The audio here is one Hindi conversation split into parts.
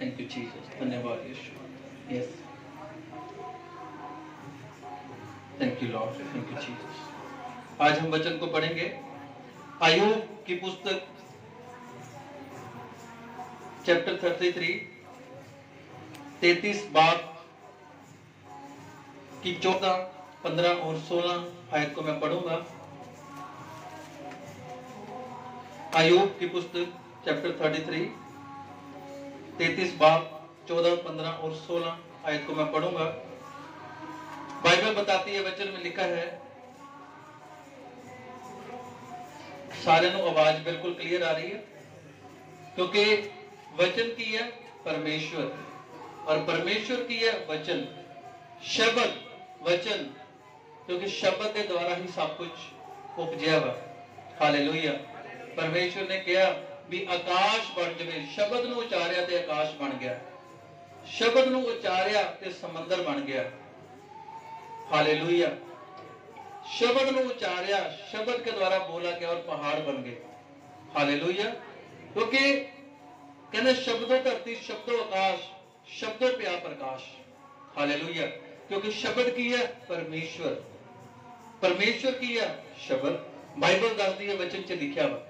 थैंक यू जीसस, धन्यवाद यीशु। Yes, thank you Lord, thank you Jesus. आज हम वचन को पढ़ेंगे आयोग की पुस्तक चैप्टर 33, 33 बाब की 14, 15 और 16 आयत को मैं पढ़ूंगा। आयोग की पुस्तक चैप्टर 33, 33 बाब 14, 15 और 16 आयत को मैं पढ़ूंगा। बाइबल बताती है, वचन में लिखा है, सारे नो आवाज बिल्कुल क्लियर आ रही है क्योंकि वचन की है परमेश्वर और परमेश्वर की है वचन, शब्द वचन, क्योंकि शब्द के द्वारा ही सब कुछ उपजया हुआ। हालेलुया। परमेश्वर ने कहा भी आकाश बन जाए, शब्द नु उचारिया ते आकाश बन गया, शब्द नु उचारिया ते समंदर बन गया। हालेलुया। शब्द नु उचारिया, शब्द के द्वारा बोला गया और पहाड़ बन गए। हालेलुया। क्योंकि कहने शब्दों धरती, शब्दों आकाश, शब्दों प्या प्रकाश। हालेलुया। क्योंकि शब्द की है परमेश्वर, परमेश्वर की है शब्द। बाइबल दसदी है वचन च लिखिया वा,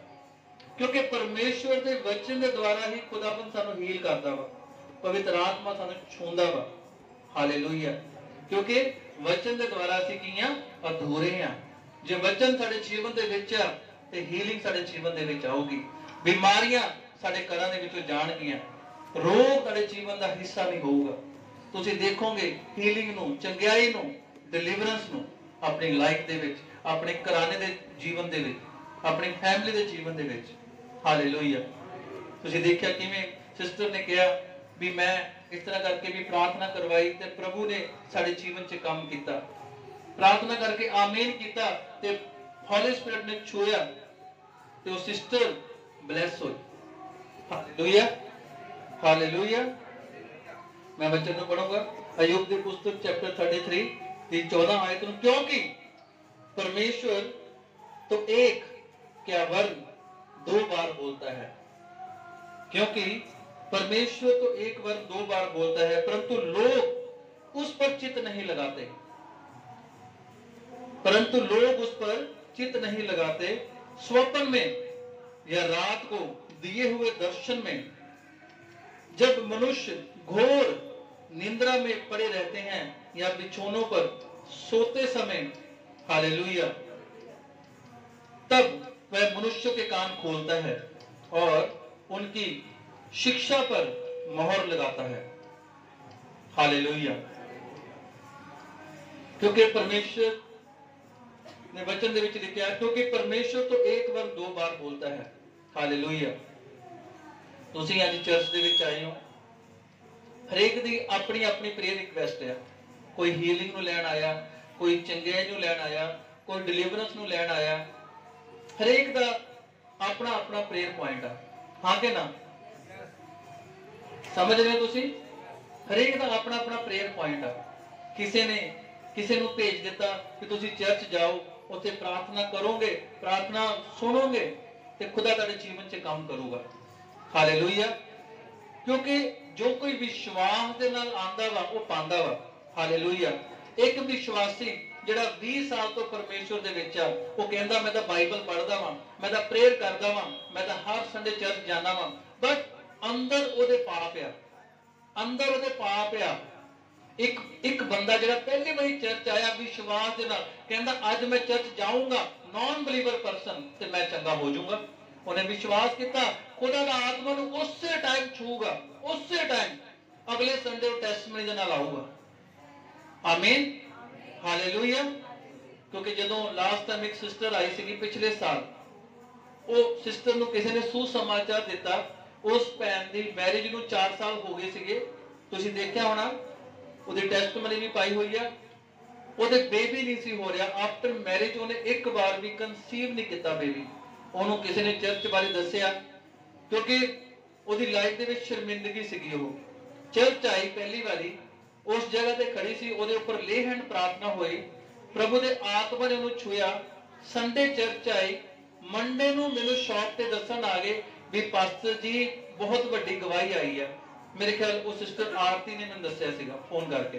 क्योंकि परमेश्वर के वचन के द्वारा ही खुदाबंद सानू हील करता वा, पवित्र आत्मा सानू छूंदा वा। हालेलुया। क्योंकि वचन के द्वारा असि की अधूरे हैं, जो वचन साडे जीवन दे विच आ ते हीलिंग साडे जीवन दे विच आऊगी। बीमारियां साडे घरां दे विचों जाणगीआं, रोग साडे जीवन दा हिस्सा नहीं होऊगा। तुसीं देखोगे हीलिंग नूं, चंगिआई नूं, डिलीवरेंस नूं अपनी लाइफ दे विच, अपने घराने दे जीवन दे विच, अपनी फैमिली दे जीवन दे विच। हालेलुया। तुसीं देखिआ किवें सिस्टर ने कहा भी मैं इस तरह करके भी प्रार्थना करवाई ते प्रभु ने साडे जीवन च काम किया। प्रार्थना करके आमीन किया ते होली स्पिरिट ने छूया ते उस सिस्टर ब्लेस होई। Hallelujah, hallelujah. मैं वचन को पढ़ूंगा अय्यूब की पुस्तक चैप्टर 33 दी 14 आयत को, क्योंकि परमेश्वर तो एक क्या वर्ण दो बार बोलता है, क्योंकि परमेश्वर तो एक बार दो बार बोलता है, परंतु लोग उस पर चित्त नहीं लगाते, परंतु लोग उस पर चित्त नहीं लगाते। स्वप्न में या रात को दिए हुए दर्शन में जब मनुष्य घोर निंद्रा में पड़े रहते हैं या बिछौनों पर सोते समय, हालेलुया, तब वह मनुष्य के कान खोलता है और उनकी शिक्षा पर मोहर लगाता है। हालेलुया। क्योंकि परमेश्वर ने वचन दे विच लिखा, क्योंकि परमेश्वर तो एक बार दो बार बोलता है। हालेलुया। तुसीं अज चर्च दे विच आए हो, हरेक दी अपनी अपनी प्रेयर रिक्वेस्ट है। कोई हीलिंग नूं लैण आया, कोई चंगाई नूं लैण आया, कोई डिलीवरेंस नूं लैण आया। हरेक दा अपना अपना प्रेयर पॉइंट है, हाँ के ना? समझ रहे हो? हरेक का अपना अपना प्रेयर पॉइंट है। किसी ने किसी को भेज दिता कि तुसी चर्च जाओ, उत्थे प्रार्थना करोगे, प्रार्थना सुनोगे तो खुदा तुहाडे जीवन च काम करूगा। हालेलुया। क्योंकि जो कोई विश्वास दे नाल आंदा वा वो पांदा वा। हालेलुया। एक विश्वासी जिहड़ा 20 साल तो परमेश्वर दे विच आ, वो कहंदा मैं तो बाइबल पढ़दा वा, मैं तो प्रेयर करदा वा, मैं तो हर संडे चर्च जाना वा, बट अंदर ओदे पाप आ, अंदर ओदे पाप आ। एक बंदा जिहड़ा पहली बारी चर्च आया विश्वास दे नाल, कहंदा अज मैं चर्च जाऊंगा, नॉन बिलीवर परसन ते मैं चंगा हो जाऊंगा। उन्हें विश्वास किया, खुदा दा आत्मा नूं उसे टाइम छूगा, उसे टाइम अगले संडे टेस्टमनी दे नाल आऊगा। आमीन। हालेलुया। क्योंकि जदों लास्ट टाइम एक सिस्टर आई सी पिछले साल, वो सिस्टर नूं किसी ने सुसमाचार दिता, उस भैन की मैरिज नूं 4 साल हो गए सीगे। तुसीं देखिया होना, उहदी टेस्टमनी भी पाई हुई है, उहदे बेबी नहीं सी हो रहा। आफ्टर मैरिज उन्हें एक बार भी कंसीव नहीं किया बेबी। उन्होंने किसी ने चर्च बारे दसिया क्योंकि उहदी लाइफ दे विच शर्मिंदगी सीगी। वो चर्च आई पहली बारी, उस जगह ते खड़ी सी, उहदे उपर ले हैंड प्रार्थना हुई, प्रभु दे आत्मा ने उहनूं छूया। संडे चर्च आई, मंडे नूं मैनूं शॉप ते दस्सण आ गए भी पास्टर जी बहुत बड़ी गवाही आई है, मेरे ख्याल वो सिस्टर आरती ने मैंने दस्या सीगा फोन करके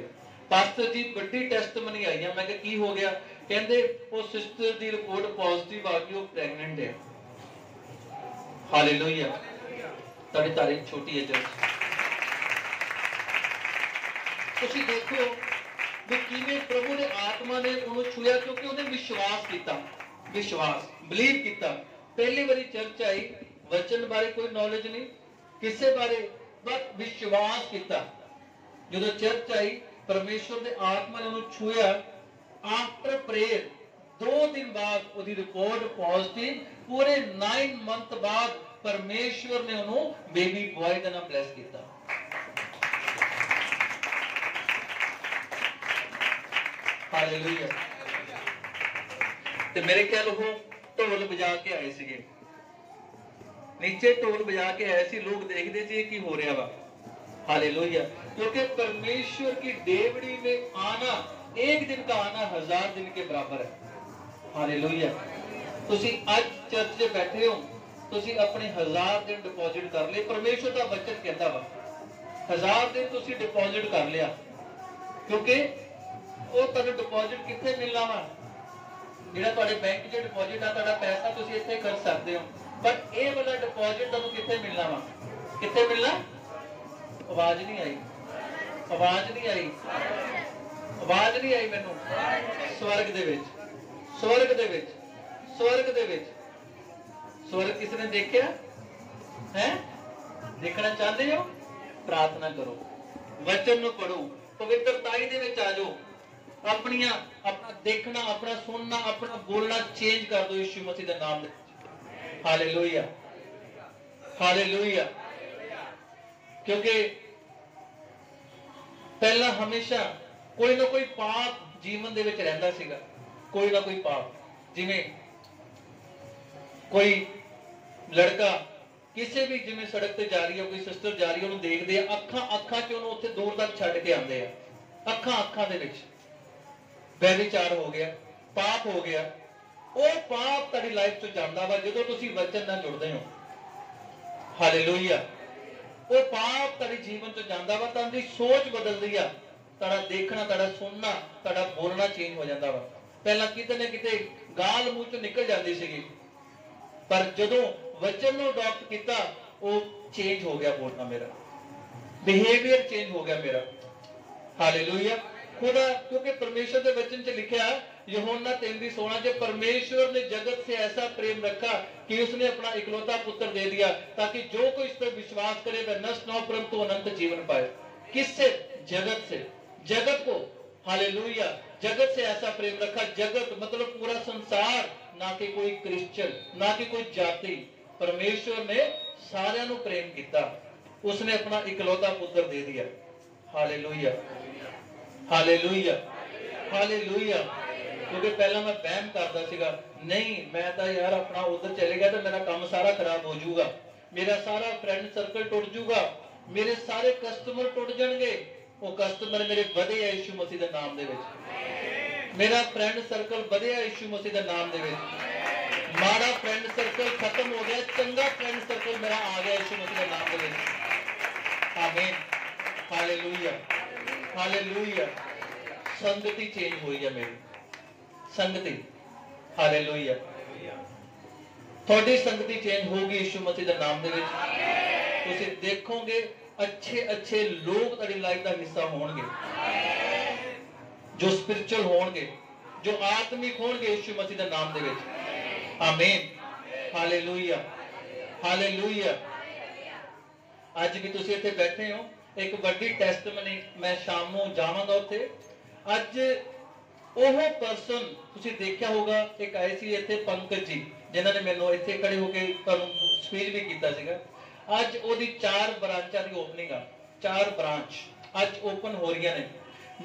पास्टर जी बड़ी टेस्ट मनी आई है मैं क्या की हो गया कहते वो सिस्टर की रिपोर्ट पॉजिटिव आ गई वो प्रेगनेंट है। हालेलुया तेरी तारीफ छोटी है जस्ट तुसी देखो भी किवें प्रभु ने आत्मा ने उन्होंने छुया क्योंकि उन्हें विश्वास बिलीव किया। पहली बारी चर्च आई वचन बारे कोई नॉलेज नहीं किसी बारे बस विश्वास किया जो चर्च आई परमेश्वर ने आत्मा ने उन्होंने छुया। आफ्टर प्रेयर 2 दिन बाद उसकी रिपोर्ट पॉजिटिव पूरे 9 मंथ बाद परमेश्वर ने उन्होंने बेबी बॉय का नाम ब्लेस किया। हालेलुया ते मेरे ख्याल हो ढोल बजा के आए थे नीचे ढोल बजा के आए थे लोग देखते थे कि हो रहा वा। हालेलुया क्योंकि परमेश्वर की देवड़ी में आना एक दिन का आना 1000 दिन के बराबर है। हालेलुया तुसी आज चर्च में बैठे हो तुसी अपने 1000 दिन डिपॉजिट कर ले परमेश्वर का बचत कहता वा 1000 दिन तुसी डिपॉजिट कर लिया क्योंकि डिपॉजिट कितने मिलना वा जो बैंक च डिपॉजिट आ पैसा तुम इतने कर सकते हो बट ये वाला डिपॉजिट तुम कितने मिलना वा कितने मिलना। आवाज नहीं आई मैनू स्वर्ग किसने देखा है देखना चाहते हो प्रार्थना करो वचन पढ़ो पवित्रताई दे विच आ जाओ अपना देखना अपना सुनना अपना बोलना चेंज कर दो यीशु मसीह के नाम। हालेलुया हालेलुया क्योंकि पहला हमेशा कोई ना कोई पाप जीवन दे विच रहंदा सीगा कोई ना कोई पाप जिमें कोई लड़का किसी भी जिमें सड़क ते जा रही है कोई सिस्टर जा रही है उन्होंने देखते हैं अखा च उन्होंने उत्थे दूर तक छड्ड के आंदे आ अखा दे विच व्यभिचार हो गया पाप हो गया वह पाप तेरी लाइफ चो जांदा वा जदों तुसी वचन नाल जुड़दे हो। हालेलुया वह पाप तेरे जीवन चो जांदा वा तेरी सोच बदलदी आ तेरा देखना तेरा सुनना तेरा बोलना चेंज हो जाता वा पहला किते ना किते गाल मूंह चो निकल जाती सीगी पर जदों वचन नूं अडॉप्ट किया वो चेंज हो गया बोलना मेरा बिहेवियर चेंज हो गया मेरा। हालेलुया खुदा क्योंकि परमेश्वर के वचन च लिखा यूहन्ना 3:16 च परमेश्वर ने जगत से ऐसा प्रेम रखा कि उसने अपना इकलौता पुत्र दे दिया ताकि जो कोई इस पर विश्वास करे वह नष्ट न हो परंतु अनंत जीवन पाए। किससे जगत को। हालेलुया जगत से ऐसा प्रेम रखा जगत मतलब पूरा संसार ना कि कोई क्रिश्चियन ना कि कोई जाति परमेश्वर ने सारियां नू प्रेम किया उसने अपना इकलौता पुत्र दे दिया। हालेलुया हालेलुया हालेलुया क्योंकि पहला मैं वहम करता सीगा नहीं मैं तो यार अपना उधर चले गया तो मेरा काम सारा खराब हो जाऊगा मेरा सारा फ्रेंड सर्कल टूट जाऊगा मेरे सारे कस्टमर टूट जाएंगे वो कस्टमर मेरे वधे है यीशु मसीह के नाम दे विच मेरा फ्रेंड सर्कल वधे है यीशु मसीह के नाम दे विच माड़ा फ्रेंड सर्कल खत्म हो गया चंगा फ्रेंड सर्कल मेरा आ गया यीशु मसीह के नाम दे विच। आमीन हालेलुया हालेलुया संगति चेंज हुई है मेरी संगति। हालेलुया थोड़ी संगति चेंज होगी यीशु मसीह के नाम दे विच तुसी देखोगे अच्छे अच्छे लोग तेरी लाइफ का हिस्सा होंगे जो स्पिरिचुअल होंगे जो आत्मिक होंगे यीशु मसीह के नाम दे विच। आमीन हालेलुया हालेलुया आज भी तुसी इत्थे बैठे हो एक बड़ी टेस्ट मनी मैं शाम को जावांगा उत्थे अज ओह परसन तुसीं देखिया होगा एक आए सी इत्थे पंकज जी जिन्हां ने मैनूं इत्थे खड़े होके तुहानूं स्पीच भी कीता सीगा अज ओहदी 4 ब्रांचां दी ओपनिंग आ 4 ब्रांच अज ओपन हो रही ने।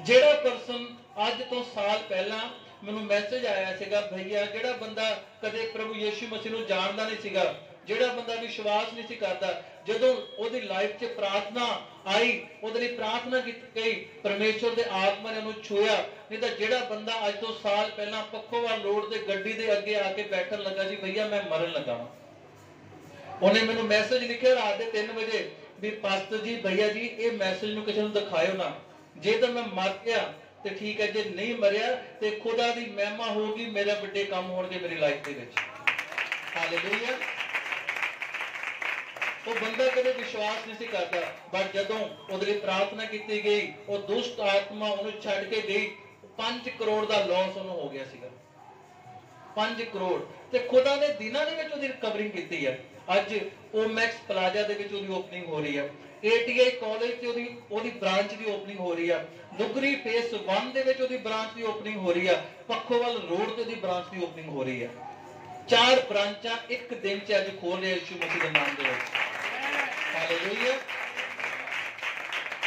जिहड़ा परसन अज तो साल पहला मैनूं मैसेज आया सीगा भईया जिहड़ा बंदा कदे प्रभु यीशु मसीह नूं जानदा नहीं सीगा जिहड़ा बंदा विश्वास नहीं सी करदा जदों ओहदी लाइफ च प्रार्थना आई ओहदे लई प्रार्थना कीती गई परमेश्वर दे आत्मा ने उहनूं छूया नहीं तां जिहड़ा बंदा अज तो साल पहला पक्खोवाल रोड ते गड्डी दे अगे आके बैठण लगा जी भईया मैं मरन लगा वां ओहने मैनूं मैसेज लिखिया रात दे 3 बजे भी पास्टर जी भैया जी ये मैसेज ਨੂੰ ਕਿਸੇ ਨੂੰ ਦਿਖਾਇਓ ਨਾ जे तो मैं मर गया तो ठीक है, जे नहीं मरिया तो खुदा की महिमा होगी, मेरे बड़े काम होणगे मेरी लाइफ के विच। हालेलूया। वो बंदा कदे विश्वास नहीं सी करता, बट जदों ओदे लई प्रार्थना कीती गई वो दुष्ट आत्मा उन्हें छड्ड के गई, 5 करोड़ का लॉस उन्हें हो गया सीगा, 5 करोड़। तो खुदा ने दिनों दे विच ओदी रिकवरी कीती है। अज ओमैक्स प्लाजा दे विच ओदी ओपनिंग हो रही है, ATI कॉलेज की ओदी ब्रांच की ओपनिंग हो रही है, नुगरी फेस 1 दे विच ओदी ब्रांच की ओपनिंग हो रही है, पखोवाल रोड ते ओदी ब्रांच की ओपनिंग हो रही है। 4 ब्रांचा एक दिन च अज खोल रहे यीशु मसीह दे नाम दे विच। हालेलूया।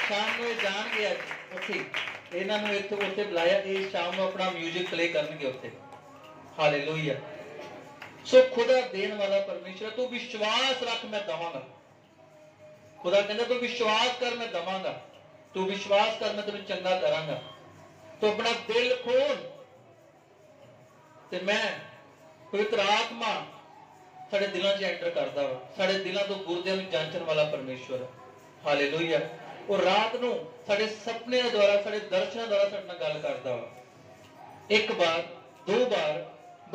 शाम नूं जाणगे अज उत्थे, इन्हां नूं इत्थे उत्थे बुलाया, ये शाम नूं अपना म्यूजिक प्ले करनगे उत्थे। हालेलूया। सो खुदा देण वाला परमेश्वर, तू विश्वास रख मैं दवांगा। खुदा कहता तू विश्वास कर मैं दवांगा, तू विश्वास कर मैं तेन चंगा करांगा। तू अपना दिल खोल ते मैं पवित्र आत्मा साडे दिलों च एंटर करदा वा, साडे दिलों तो गुरदे नूं जांचण वाला परमेश्वर है। हालेलूया। और रात नूं साडे सपने द्वारा, साडे दर्शनां द्वारा साडे नाल गल करदा वा। एक बार, 2 बार,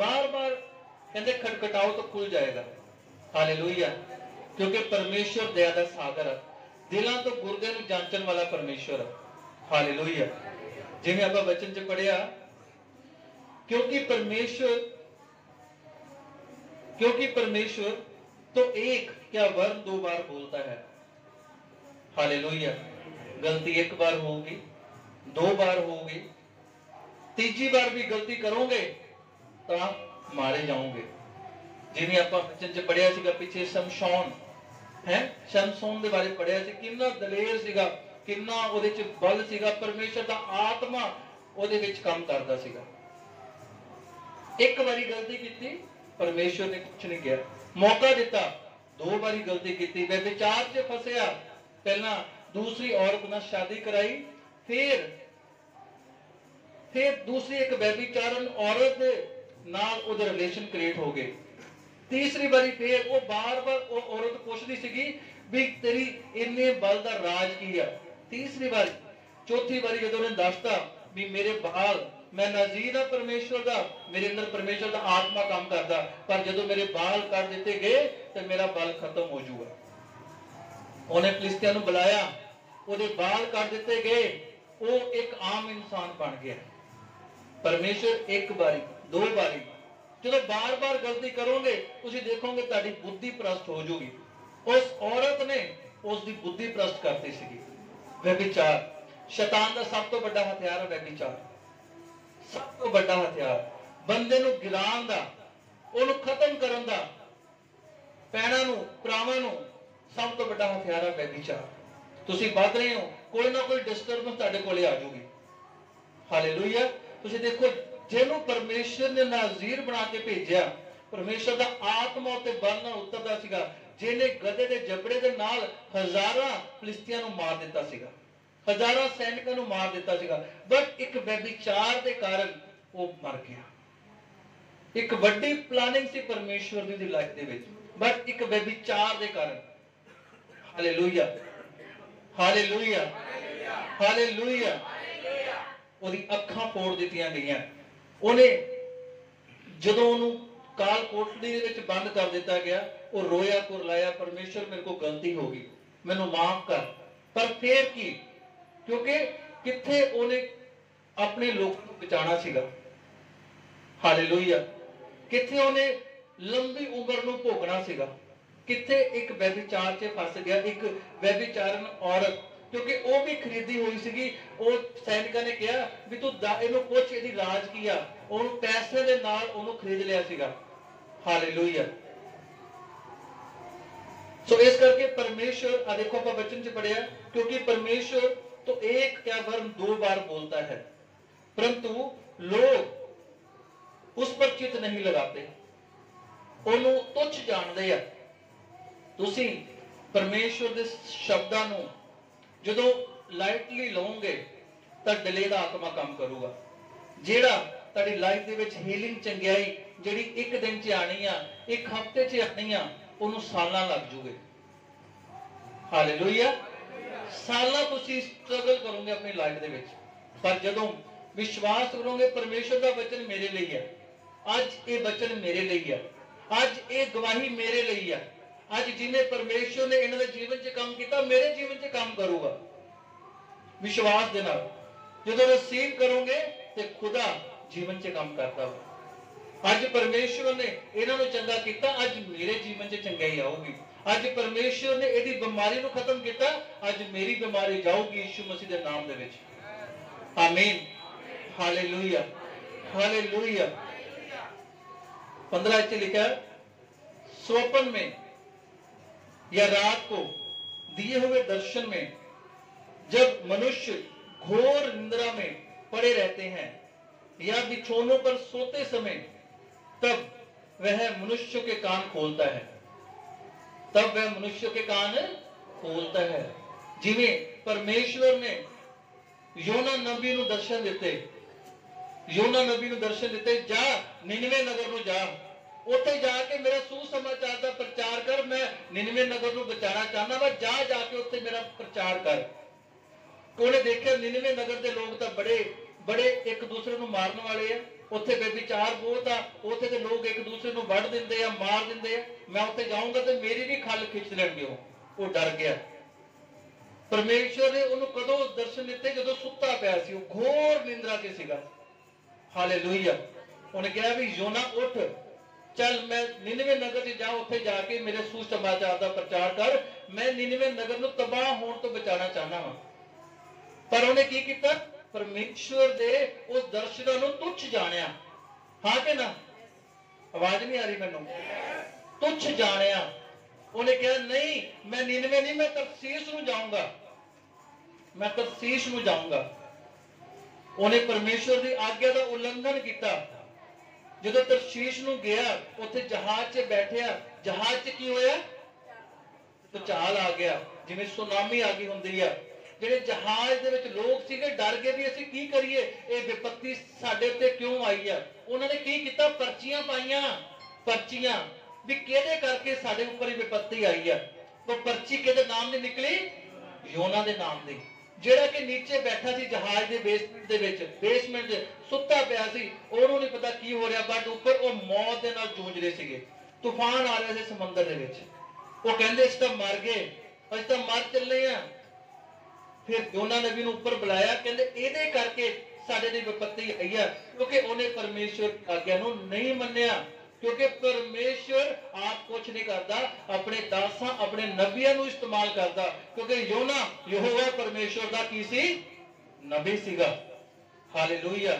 बार-बार कहते खटखटाओ तो खुल जाएगा। हालेलूया। क्योंकि परमेश्वर दया का सागर है, दिलों तो गुरदे नूं जांचण वाला परमेश्वर है। हालेलूया। जिवें आपां वचन च पढ़िया, क्योंकि परमेश्वर तो एक क्या वर्ण 2 बार बोलता है। हालेलूया। गलती 1 बार होगी, 2 बार होगी, 3जी बार भी गलती करोगे तो आप मारे जाओगे। जिवें आपां वचन च पढ़िया सीगा, पिछे शमशौन है, शमसोन के बारे पढ़िया सी, कितना दलेर सीगा, कितना ओदे च बल सीगा, परमेश्वर दा आत्मा ओदे विच काम करदा सीगा। 1 बारी गलती कीती, परमेश्वर ने कुछ नहीं किया, मौका दिता। 2 बारी गलती कीती, वे विचार च फसया, पहला दूसरी औरत नाल शादी कराई, फिर दूसरी एक व्यभिचारन औरत दे नाल ओदे रिलेशन क्रिएट हो गए। 3री बारी फिर वो बार-बार वो औरत पूछती सीगी भी तेरी इन्ने बल दा राज की है। 3री बारी, 4थी बारी जदों ने दसता भी मेरे बाल मैं नजीर हां परमेश्वर दा, मेरे अंदर परमेश्वर दा आत्मा काम करदा, पर जदों मेरे बाल काट दिते गए तो मेरा बल खत्म हो जूगा। उन्हें फिलिस्तियां नूं बुलाया, ओदे बाल काट दिते गए, वो एक आम इंसान बन गया। परमेश्वर 1 बारी 2 बारी, जो बार-बार गलती करोगे तुसी देखोगे ताड़ी बुद्धि प्रस्त हो जाएगी। उस औरत ने उसकी बुद्धि प्रस्त करती सी। व्यभिचार शैतान का सब तो बड़ा हथियार है। व्यभिचार सब तो बड़ा हथियार, बंदे नूं गिराउण दा, उहनूं खत्म करन दा, पैणां नूं भरावां नूं सब तो बड़ा हथियार है व्यभिचार। तुसी वध रहे हो, कोई ना कोई डिस्टर्बेंस तुहाडे कोले आ जाऊगी। हालेलूया। तुसी देखो जिन्हों परमेश्वर ने नाजीर बना के भेजा, परमेश्वर दा आत्मा उत्ते बल नाल उतरदा सीगा, जिन्हें गधे दे जबड़े दे नाल हजारां फिलिस्तीनियां नूं मार दिता सीगा, हजारां सैनिकां नूं मार दिता सीगा, बट एक व्यभिचार दे कारण वो मर गया। एक वड्डी प्लानिंग सी परमेश्वर दी लाइफ दे विच, बट एक व्यभिचार दे कारण। हालेलूया। हालेलूया। हालेलूया। ओदी अखां फोड़ दित्तियां गईयां। उन्हें जदों उन्हों काल कोठड़ी दे विच बंद कर दिता गया, और रोया कुरलाया, परमेश्वर मेरे को गलती हो गई, मैनूं माफ कर। पर फिर की, क्योंकि कित्थे उन्हें अपने लोकां नूं बचाना सीगा। हालेलूया। कित्थे उन्हें लंबी उम्र नूं भोगना सीगा, कित्थे एक व्यभिचार च फस गया, एक व्यभिचारन औरत, क्योंकि वह भी खरीदी हुई सी। सैनिका ने कहा भी तू इहनूं पुछ इहदी राज की आ, उन्होंने पैसे दे नाल उन्होंने खरीद लिया सीगा। हालेलूया। सो इस करके परमेश्वर आ देखो आपां वचन च पढ़िया, क्योंकि परमेश्वर तो एक क्या वर्ण 2 बार बोलता है, परंतु लोग उस पर चित नहीं लगाते, उन्होंने तुच्छ जानते हैं। तुसी परमेश्वर दे शब्दां नूं जदों लाइटली लोगे तो डले का आत्मा काम करूगा, जेड़ा तुहाडी लाइफ दे विच हीलिंग चंगियाई जिहड़ी एक दिन च आनी आ, एक हफ्ते च आनी आ, उहनूं सालां लग जूगे। हालेलुया। साला तुसी स्ट्रगल करोगे अपनी लाइफ दे विच, पर जदों विश्वास करोगे परमेश्वर दा वचन मेरे लिए है, आज ये वचन मेरे लिए है, आज ये गवाही मेरे लिए है, आज जिन्हें परमेश्वर ने इन्होंने जीवन च काम किया मेरे जीवन च काम करूगा विश्वास दे नाल। जदों रिसीव करोगे तो खुदा जीवन च काम करता है। आज परमेश्वर ने इन्हों चंगा किया, आज मेरे जीवन च चंगाई आऊगी। आज परमेश्वर ने इहदी बीमारी को खत्म किया, आज मेरी बीमारी जाऊगी यीशु मसीह के नाम दे विच। आमीन, हालेलुया, हालेलुया। 15 च लिखा स्वप्न में या रात को दिए हुए दर्शन में जब मनुष्य घोर निद्रा में पड़े रहते हैं या बिछौनों पर सोते समय, तब वह मनुष्य के कान खोलता है, तब वह मनुष्य के कान खोलता है। जिमें परमेश्वर ने योना नबी को दर्शन देते, योना नबी को दर्शन देते, जा निनवे नगर में जा, उते जाके मेरा सुसमाचार का प्रचार कर, मैं निनवे नगर को बचाना चाहना वा, जा जाके उते मेरा प्रचार कर। उन्हें देखा निनवे नगर के लोग तो बड़े बड़े एक दूसरे को मारने वाले है, उत्थे बेविचार बहुत आ, उत्थे दे लोग एक दूसरे को वड़ दिंदे आ, मार दिंदे आ, मैं उत्थे जाऊंगा तो मेरी भी खल खिंच लेंगे। वो डर गया। परमेश्वर ने उन्हें कदों दर्शन दिते, जदों सुता पिया सी, वो घोर निंद्रा च सीगा। हालेलुया। उन्हें कहा भी योना उठ चल, मैं निनवे नगर च जा, उत्थे जाके मेरे सुसमाचार का प्रचार कर, मैं निनवे नगर को तबाह होने तो बचाना चाहना वा। पर उन्हें की किया, परमेश्वर दे उस दर्शना नूं तुच्छ जानिया। हाँ के ना, आवाज नहीं आ रही मैनूं। तुच्छ जानिया। उन्हें कहा नहीं, मैं निनवे नहीं, मैं तरसीस नूं जाऊंगा, मैं तरसीस नूं जाऊंगा। उन्हें परमेश्वर की आज्ञा का उल्लंघन किया। जदों तरसीस नूं गया, उत्थे जहाज च बैठिया, जहाज च की होया, भूचाल आ गया, जिवें सुनामी आ गई हुंदी है। ਜਿਹੜੇ ਜਹਾਜ਼ ਦੇ ਵਿੱਚ ਲੋਕ ਸੀਗੇ ਡਰ ਗਏ ਵੀ ਅਸੀਂ ਕੀ ਕਰੀਏ, ਇਹ ਵਿਪਤੀ ਸਾਡੇ ਉੱਤੇ ਕਿਉਂ ਆਈ ਆ। ਉਹਨਾਂ ਨੇ ਕੀ ਕੀਤਾ, ਪਰਚੀਆਂ ਪਾਈਆਂ, ਪਰਚੀਆਂ ਵੀ ਕਿਹਦੇ ਕਰਕੇ ਸਾਡੇ ਉੱਪਰ ਇਹ ਵਿਪਤੀ ਆਈ ਆ। ਉਹ ਪਰਚੀ ਕਿਹਦੇ ਨਾਮ ਦੀ ਨਿਕਲੀ, ਯੋਨਾ ਦੇ ਨਾਮ ਦੀ, ਜਿਹੜਾ ਕਿ ਨੀਚੇ ਬੈਠਾ ਸੀ ਜਹਾਜ਼ ਦੇ ਬੇਸਮੈਂਟ ਦੇ ਵਿੱਚ, ਬੇਸਮੈਂਟ 'ਚ ਸੁੱਤਾ ਪਿਆ ਸੀ। ਉਹਨੂੰ ਨਹੀਂ ਪਤਾ ਕੀ ਹੋ ਰਿਹਾ, ਬਟ ਉੱਪਰ ਉਹ ਮੌਤ ਦੇ ਨਾਲ ਜੂਝ ਰਹੇ ਸੀਗੇ। ਤੂਫਾਨ ਆ ਰਿਹਾ ਸੀ ਸਮੁੰਦਰ ਦੇ ਵਿੱਚ। ਉਹ ਕਹਿੰਦੇ ਅਸੀਂ ਤਾਂ ਮਰ ਗਏ, ਅਸੀਂ ਤਾਂ ਮਰ ਚੱਲੇ ਆ। फिर योना नबी ने उपर बुलाया, कहते इहदे करके साडे ते विपत्ति आई है, क्योंकि उन्हें परमेश्वर आज्ञा नूं नहीं मन्निया। क्योंकि परमेश्वर आप कुछ नहीं करता, अपने दासां अपने नबियां नूं इस्तेमाल करता। क्योंकि योना यहोवा परमेश्वर दा की सी, नबी सीगा। हालेलुया।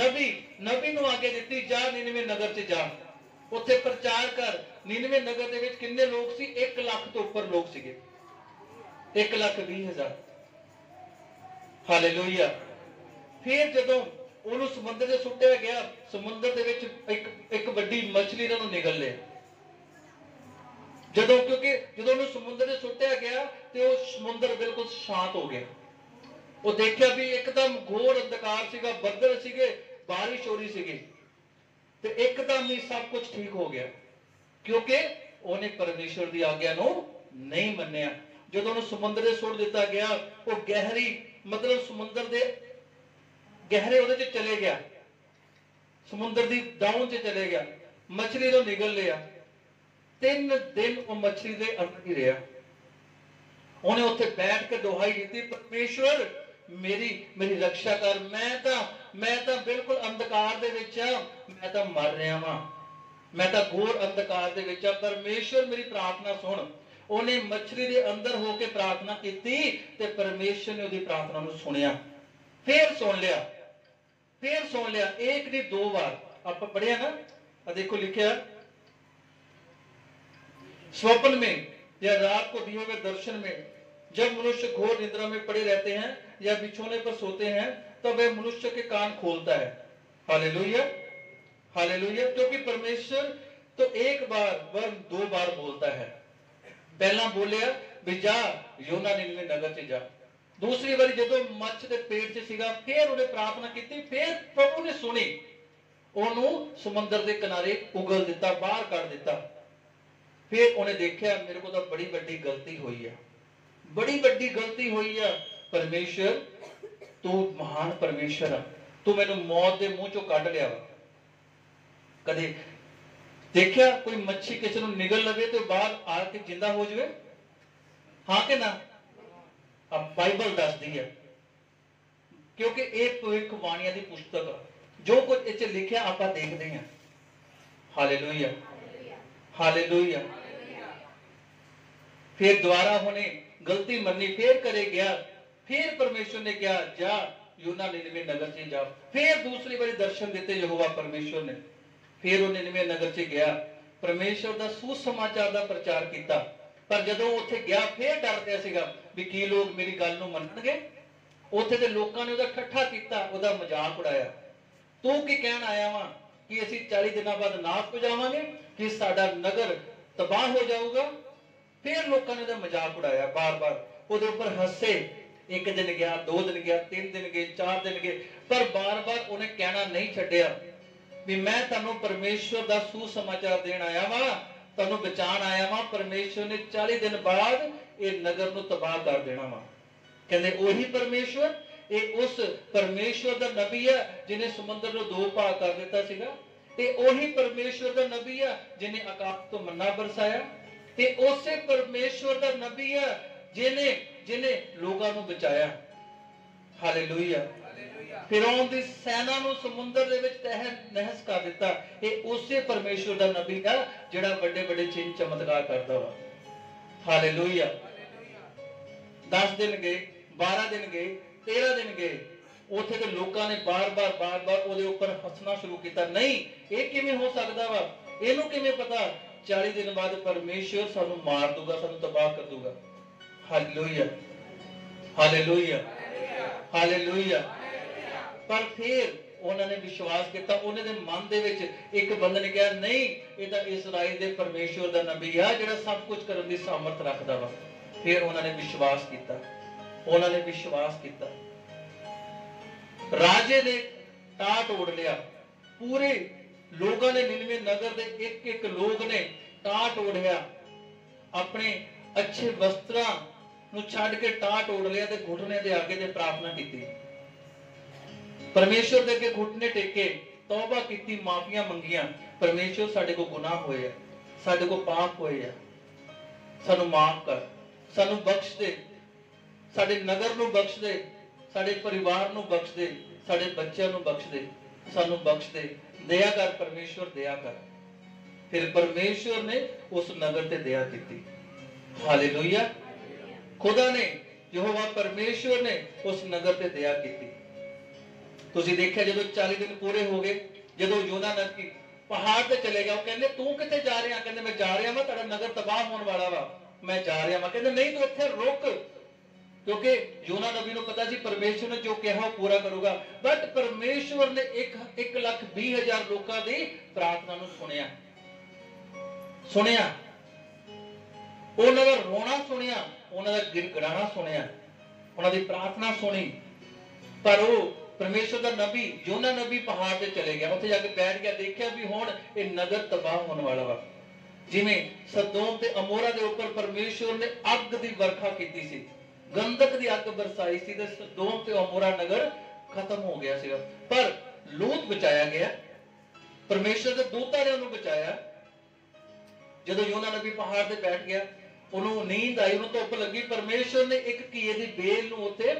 नबी नबी नूं आज्ञा दित्ती, जा निनवे नगर च जा, उत्थे प्रचार कर। निनवे नगर दे विच किन्ने लोग सी, 1 लाख तो उपर लोग सीगे, 1,20,000। हालेलुया। फिर जदों उन्होंने समुद्र से सुटिया गया, समुद्र दे विच एक बड़ी मछली ने निगल लिया। जदों क्योंकि जदों उन्होंने समुद्र से सुटिया गया तो वह समुद्र बिल्कुल शांत हो गया। वो देखा भी एकदम घोर अंधकार सीगा, बदल सीगे, बारिश हो रही सीगी, तो एकदम ही सब कुछ ठीक हो गया। क्योंकि उन्हें परमेश्वर की आज्ञा नूं नहीं मन्निया। जदों उन्होंने समुद्र से सुट दिता गया, वो गहरी मतलब समुद्र दे गहरे उहदे च चले गया, समुद्र दी डाउन च चले गया, मछली तो निगल लिया। 3 दिन वो मछली दे अंदर ही रहा। उन्हें उत्थे बैठ के दुहाई दी, परमेश्वर मेरी मेरी रक्षा कर, मैं तो बिल्कुल अंधकार दे विच आ, मैं तो मर रहा वा, मैं तो घोर अंधकार दे विच आ, परमेश्वर मेरी प्रार्थना सुन। उन्हें मछली के अंदर होके प्रार्थना की, परमेश्वर ने उसकी प्रार्थना को सुनिया, फिर सुन लिया, फिर सुन लिया। 1 नहीं 2 बार आप पढ़िया ना। देखो लिखा, स्वप्न में या रात को दिए हुए दर्शन में जब मनुष्य घोर निद्रा में पड़े रहते हैं या बिछौने पर सोते हैं, तब वह मनुष्य के कान खोलता है। Hallelujah, hallelujah. क्योंकि परमेश्वर तो 1 बार 2 बार बोलता है। पहला बोलिया भी जा योना निनवे नगर च जा। दूसरी बारी जदों मच्छ दे पेट च सीगा, फिर उन्हें प्रार्थना कीती, फिर प्रभु ने सुनी, ओनू समुंदर दे किनारे उगल दिता, बाहर कढ़ दिता। फिर उन्हें देखिया मेरे को तो बड़ी वड्डी गलती हुई है, बड़ी ਵੱਡੀ गलती हुई है। परमेश्वर तू महान परमेश्वर है, तू मैनू मौत के मूँह चों ਕੱਢ ਲਿਆ। कदे देखिया कोई मच्छी किसी को निगल लगे तो बाहर आके जिंदा हो जाए? हां कि ना? अब बाइबल दसदी है, क्योंकि यह भविष्यवाणियां की पुस्तक है। जो कुछ इस लिखिया आप देखते हैं। Hallelujah, hallelujah. फिर दोबारा होने गलती मन्नी, फिर करे गया, फिर परमेश्वर ने कहा जा यूना निनवे नगर से जा। फिर दूसरी बार दर्शन देते यहोवा परमेश्वर ने, फिर वो निनवे नगर से गया, परमेश्वर का सुसमाचार का प्रचार किया। पर जदों उत्थे गया फिर डर गया सीगा भी की लोग मेरी गल नूं मनणगे। उत्थे दे लोकां ने उहदा ठट्ठा कीता, उहदा मजाक उड़ाया। तू की कहण आया वा कि असीं 40 दिनां बाद नाश पजावांगे, कि साडा नगर तबाह हो जाऊगा? फिर लोगों ने मजाक उड़ाया, बार बार उसके ऊपर हंसे। एक दिन गया, दो दिन गया, तीन दिन गए, चार दिन गए, पर बार बार उन्हें कहना नहीं छड्डिया भी मैं तुहानूं परमेश्वर का सुसमाचार देण आया वा, तुहानूं बचाण आया वा। परमेश्वर ने 40 दिन बाद ये नगर नूं तबाह कर देना वा। कहंदे ओही परमेश्वर, ये उस परमेश्वर का नबी है जिन्हें समुद्र को दो भाग कर दिता सीगा। ते ओही परमेश्वर का नबी है जिन्हें आकाश तो मन्ना बरसाया। ते उसे परमेश्वर का नबी है जिन्हें लोगों को बचाया। हालेलुया। फिरौन दी सेना को समुद्र दे विच तह नहस कर दिता। ये उसे परमेश्वर का नबी है जिहड़ा बड़े बड़े चिन्ह चमत्कार करता वा। हालेलुया। 10 दिन गए, 12 दिन गए, 13 दिन गए, उथे दे लोकां ने बार बार उहदे उपर हसना शुरू किया। नहीं, ये किवें हो सकता वा? इहनूं किवें पता 40 दिन बाद परमेश्वर सानू मार दूगा, सानू तबाह कर दूगा। Hallelujah, hallelujah, hallelujah. पर फिर उन्होंने विश्वास किया। उन्होंने मन दे विच एक बंदे ने कहा नहीं, ये तो इसराइल के परमेश्वर का नबी है जिहड़ा सब कुछ करने की सामर्थ रखता वा। फिर उन्होंने विश्वास किया, उन्होंने विश्वास किया। राजे ने टाट ओढ़ लिया, पूरे लोगों ने निनवे नगर के एक एक लोग ने टाट ओढ़िया, अपने अच्छे वस्त्रां नूं छड्ड के टाट ओढ़ लिया ते घुटने दे आगे ते प्रार्थना की, परमेश्वर दे अगे घुटने टेके, तौबा की, माफिया मंगिया। परमेश्वर साडे कोल गुनाह होया, साडे कोल पाप होया, सानू माफ कर, सानू बख्श दे, साडे नगर नूं बख्श दे, साडे परिवार नूं बख्श दे, साडे बच्चों नूं बख्श दे, सानूं बख्श दे, दया कर परमेश्वर, दया कर। फिर परमेश्वर ने उस नगर ते दया की। हालेलुया। खुदा ने यहोवा परमेश्वर ने उस नगर ते दया की। तुसीं देखिया जदों 40 दिन पूरे हो गए, जदों योना नबी पहाड़ ते चले गया, कहंदे तू कित्थे जा रहा? कहंदे मैं जा रहा वा, तुहाडा नगर तबाह होण वाला वा, मैं जा रहा वा। कहंदे नहीं, तू इत्थे रुक, क्योंकि योना नबी को पता सी परमेश्वर ने जो कहा पूरा करूगा। बट परमेश्वर ने 1,20,000 लोगों की प्रार्थना को सुनिया, उन्हों का रोना सुनिया, उन्हों का गिड़गिड़ाना सुनिया, उन्हों की प्रार्थना सुनी। पर वो परमेश्वर का नबी योना नबी पहाड़ से चले गया, उत्थे जाके बैठ गया, देखा भी हुण यह नगर तबाह होने वाला वा। जिवें सदोम ते अमोरा के उपर परमेश्वर ने अग की वर्खा की, गंधक की अग बरसाई सी, सदोम ते अमोरा नगर खत्म हो गया सी। पर लूत बचाया गया, परमेश्वर के दूतां ने उन्होंने बचाया। जदों योना नबी पहाड़ से बैठ गया, उन्होंने नींद आई, उन्होंने धुप लगी, परमेश्वर ने एक घीए की बेल नूं उत्थे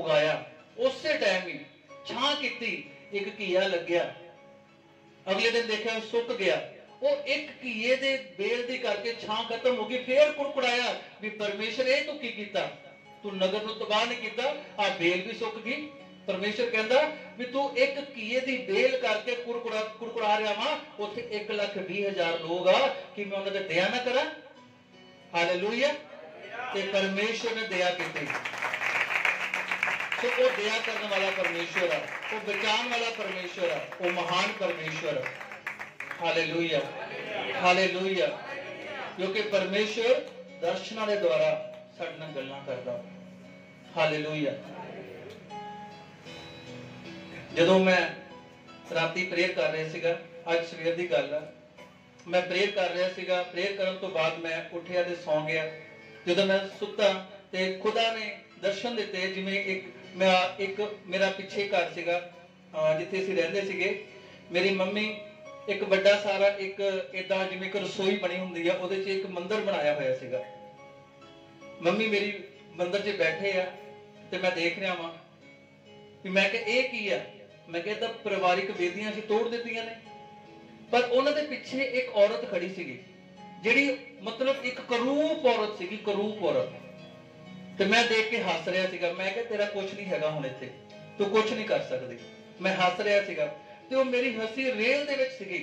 उगाया। उस टाइम ही छां कीती, एक घीआ लग्या। अगले दिन देखा सुक गया। वो एक घीए की बेल की करके छां खत्म हो गई। फिर कुड़कुड़ाया भी परमेश्वर ये तूं की कीता? तू नगर नूं तबाह नहीं कीता, आ बेल भी सुक गई। परमेश्वर कहंदा भी तू एक घीए दी बेल करके कुरकुरा रहा वा, उत्थे 1,20,000 लोग आ, कि मैं उन्हां ते दया ना करा? हालेलुया। ते परमेश्वर ने दया कीती। सो वो दया करन वाला परमेश्वर आ, वो बचाण वाला परमेश्वर आ, वो महान परमेश्वर आ। Hallelujah, hallelujah. क्योंकि परमेश्वर दर्शनां दे द्वारा गल्लां करदा। हालेलुया। जदों मैं राती प्रेयर कर रहा सीगा, अज सवेर दी गल है, मैं प्रेयर कर रहा सीगा। प्रेयर करन तों बाद मैं उठिया ते सौ गया। जदों मैं सुता ते खुदा ने दर्शन दिते जिमें एक मेरा पिछे घर सीगा जिथे असीं रहिंदे सीगे। मेरी मम्मी एक बड़ा सारा एक इदां जिमें एक रसोई बनी हुंदी है उहदे च एक मंदिर बनाया होया सीगा। मम्मी मेरी मंदिर च बैठे आ ते मैं देख रहा वां कि मैं कहा इह की आ, मैं कहा तां परिवारिक बेदियां असीं तोड़ दित्तियां ने, पर उहनां दे पिछे एक औरत खड़ी सीगी जिहड़ी मतलब एक करूप औरत सीगी, करूप औरत। ते मैं देख के हस रहा सीगा, मैं कहा तेरा कुछ नहीं हैगा हुण इत्थे, तू कुछ नहीं कर सकदी। मैं हस रहा सीगा ते वो मेरी हसी रेल दे विच सीगी,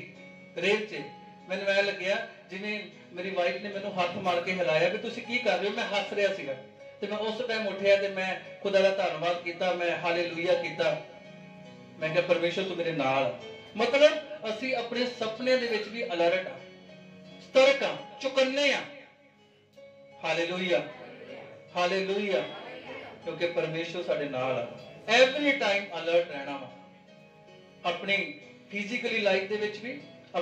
रेल च मैनूं ऐ लग्गिया जिवें मेरी वाइफ ने मैनूं हथ मार के हिलाया कि तुसीं की कर रहे हो। मैं हस रहा सीगा ते मैं उस टाइम उठिया ते मैं खुदा दा धन्नवाद कीता, मैं हालेलुया कीता। मैं कहा परमेश्वर तू मेरे नाल। मतलब असीं अपने सपने दे विच भी अलर्ट आ, सतर्क आ, चौकन्ने आ। हालेलुया, हालेलुया, क्योंकि परमेश्वर साडे नाल आ। एवरी टाइम अलर्ट रहना वा, अपनी फिजिकली लाइफ दे विच भी,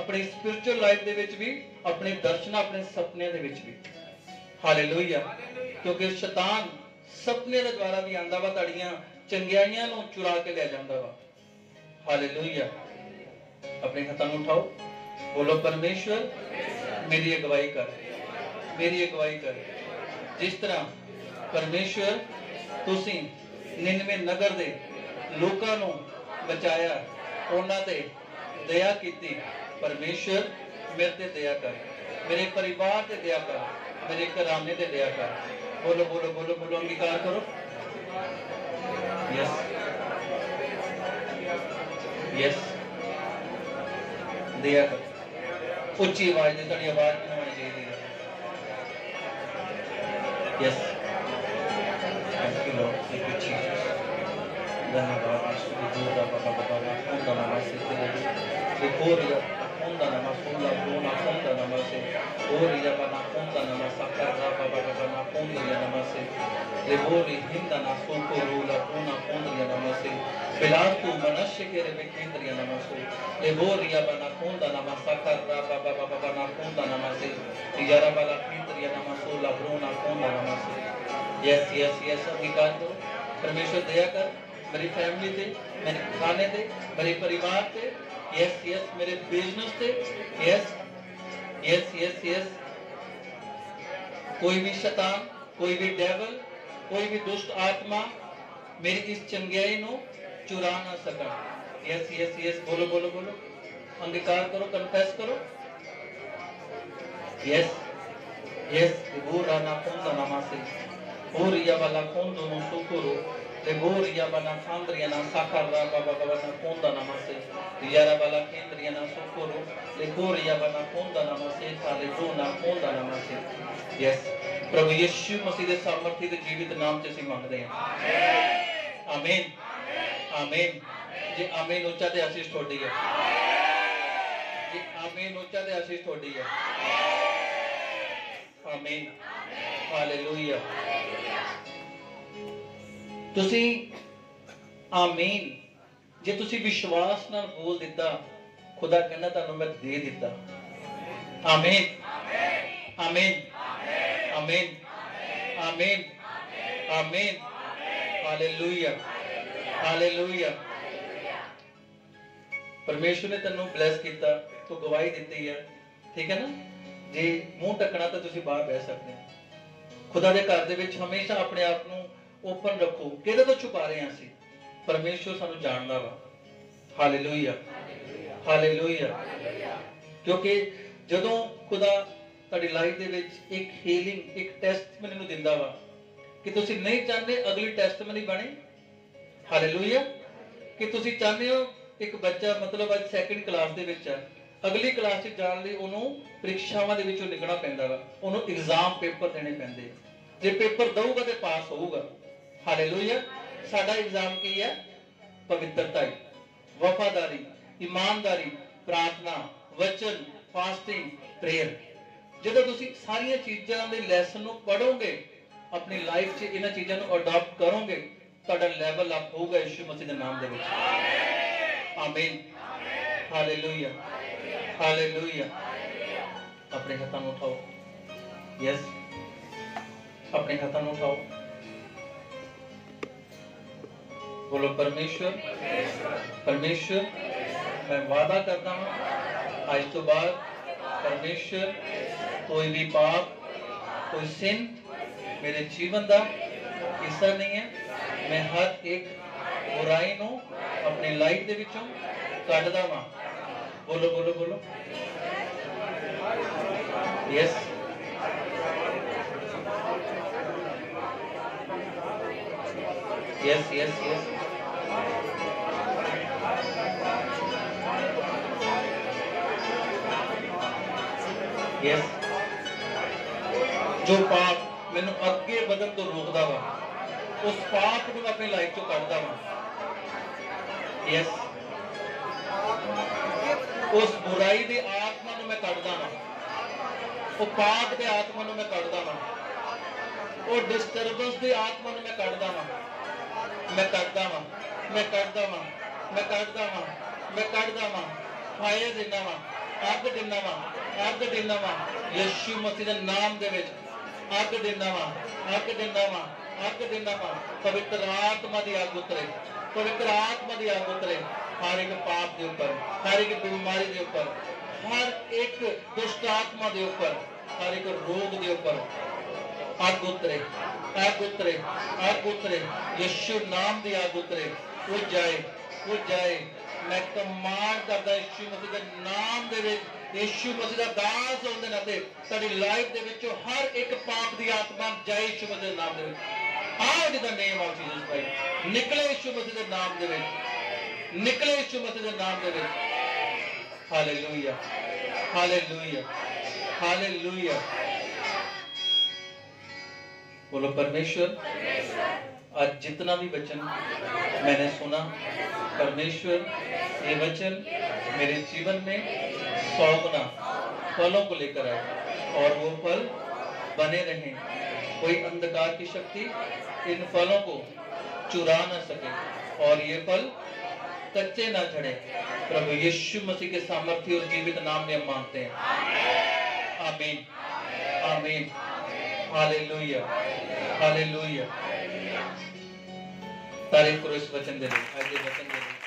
अपनी स्पिरिचुअल लाइफ दे विच भी, अपने दर्शना, अपने सपने दे विच भी। हालेलुया, क्योंकि शैतान सपने दे द्वारा भी आंदा वा, ताड़ियां चंगियाइयां नूं चुरा के ले जांदा वा। हालेलुया, अपने हथां नूं उठाओ, बोलो परमेश्वर मेरी अगवाई कर, मेरी अगवाई कर। जिस तरह परमेश्वर तुसीं निनवे नगर दे लोकां नूं बचाया, उन्हां ते दया कीती, परमेश्वर मेरे ते दया कर, मेरे परिवार ते दया कर, मेरे घराने ते दया कर। बोलो बोलो बोलो बोलो, अंगीकार करो। यस यस, दया कर। उच्ची आवाज में थोड़ी आवाज नहीं होनी चाहिए। Yes, thank you Lord, thank you Jesus. धन्यवाद ईश्वर जी का बाबा बाबा उनका नाम से तेरे और या उनका नाम सुनला बोना उनका नाम से और या बना उनका नाम साकार बाबा बाबा नाम उनका नाम से ले और हिंदा नाम को रोला उनका नाम से बिलातु मनुष्य के रे केंद्रिया नमस्ते ले बोरिया बना कोंदा नमस्कार बाबा बाबा बाबा ना कोंदा नमस्ते तिजारा वाला केंद्रिया नमस्ते लब्रोना कोंदा नमस्ते। यस यस यस, अंगीकार करो। परमेश्वर दया कर मेरी फैमिली पे, मेरे खाने पे, मेरे परिवार पे। यस यस, मेरे बिजनेस पे। यस यस यस यस, कोई भी शैतान, कोई भी डेविल, कोई भी दुष्ट आत्मा मेरी इस चंगाई नो चुरा ना सका। यस यस यस, बोलो बोलो बोलो, अंगीकार करो, कन्फेस करो। यस यस, वो राना कौन सा नामा से वो रिया वाला कौन दोनों सुकुरो ते वो रिया वाला खांद्रिया ना साकार रा बाबा बाबा ना कौन सा नामा से रियारा वाला केंद्रिया ना सुकुरो ते वो रिया वाला कौन सा नामा से साले जो ना कौन सा नामा से। यस, प्रभु यीशु मसीह के सामर्थ्य के जीवित नाम से सी मांगते हैं। आमीन आमीन जी, आमीन उच्चा ते आशीष थोड़ी है जी, आमीन उच्चा ते आशीष थोड़ी है। आमीन, हालेलुया। तुसी आमीन जे तुसी विश्वास नाल बोल दिता, खुदा कहना तुहानूं मैं दे दिता। आमीन आमीन आमीन आमीन आमीन, हालेलुया हालेलुया। परमेश्वर ने तेनों ब्लेस किया, तू गवाही दी है, ठीक है ना जी। मुंह ढकना तो तुम बाहर बह सकते हो। खुदा के घर के हमेशा अपने आप को ओपन रखो, किहदे तो छुपा रहे हैं। परमेश्वर सानू जानदा वा। हालेलुया हालेलुया, क्योंकि जदों खुदा तुहाडी लाइफ दे विच एक हीलिंग, एक टेस्ट मैनू दिंदा वा कि तुसीं नहीं चाहते अगली टेस्ट मैनी बने। हालेलुया, कि तुसी चाहते हो एक बच्चा मतलब आज सैकेंड क्लास के विच है, अगली क्लास च जाण लई उहनूं परीक्षावां दे विचों निकलना पैंदा वा, उहनूं एग्जाम पेपर देने पैंदे। जे पेपर दऊगा तो पास होऊगा। हालेलुया, साडा एग्जाम की है पवित्रता, वफादारी, ईमानदारी, प्रार्थना, वचन, फास्टिंग, प्रेयर। जदों तुसी सारियां चीज़ां दे लैसन नूं पढ़ोगे, अपनी लाइफ च इन्हां चीज़ां नूं अडॉप्ट करोगे, ਤੁਹਾਡਾ ਲੈਵਲ ਅਪ ਹੋਊਗਾ ਯਿਸੂ ਮਸੀਹ ਦੇ ਨਾਮ ਦੇ ਵਿੱਚ। ਆਮੀਨ, ਹਾਲੇਲੂਇਆ ਹਾਲੇਲੂਇਆ। ਆਪਣੇ ਹੱਥਾਂ ਨੂੰ ਉਠਾਓ। ਯੈਸ, ਆਪਣੇ ਹੱਥਾਂ ਨੂੰ ਉਠਾਓ। बोलो परमेश्वर परमेश्वर, मैं वादा करता हूँ आज तो बाद परमेश्वर कोई भी पाप कोई सिन मेरे जीवन का हिस्सा नहीं है। मैं हर एक बुराई को अपनी लाइफ के विचों कटदा वां। बोलो बोलो बोलो yes. Yes, yes, yes. Yes. जो पाप मैनू अगे बदन तो रोकता वा उस पाप को अपनी लाइफ चो कटदा वा। यस उस बुराई की आत्मा को मैं कटदा वा, उस पाप की आत्मा को मैं कटदा वा, उस डिस्टर्बेंस की आत्मा को मैं कटदा वा। मैं कटदा वां, मैं कटदा वां, मैं कटदा वां, मैं कटदा वां। फायर दिंदा वां, अग दिंदा वां, अग दिंदा वां। यीशु मसीह दे नाम दे विच अग दिंदा वां, अग दिंदा वां, अग दिंदा वां। पवित्र आत्मा दी अग उतरे, पवित्र आत्मा दी अग उतरे हर एक पाप दे उपर, हर एक बीमारी दे उपर, हर एक दुष्ट आत्मा दे उपर, हर एक रोग दे उपर अग उतरे, अग उतरे, अग उतरे। यीशु नाम दी अग उतरे, उठ जाए, उठ जाए। मैं कमांड करदा यीशु मसीह दे नाम दे विच, यीशु मसीह दा दास होण दे नाते साडी लाइफ दे विचों हर एक पाप दी आत्मा जाए यीशु मसीह दे नाम दे विच। आओ जिदा नेम ऑफ जीसस क्राइस्ट निकले यीशु मसीह दे नाम दे विच, निकले यीशु मसीह दे नाम दे विच। Hallelujah, hallelujah, hallelujah. बोलो परमेश्वर। आज जितना भी वचन मैंने सुना परमेश्वर ये वचन मेरे जीवन में 100 गुना फलों को लेकर आए और वो फल बने रहें, कोई अंधकार की शक्ति इन फलों को चुरा ना सके और ये फल कच्चे ना झड़े। प्रभु यीशु मसीह के सामर्थ्य और जीवित नाम में हम मांगते हैं। आमीन, आमीन। Hallelujah, hallelujah. तारीफ करो इस वचन दे दो, आज ये वचन दे दो।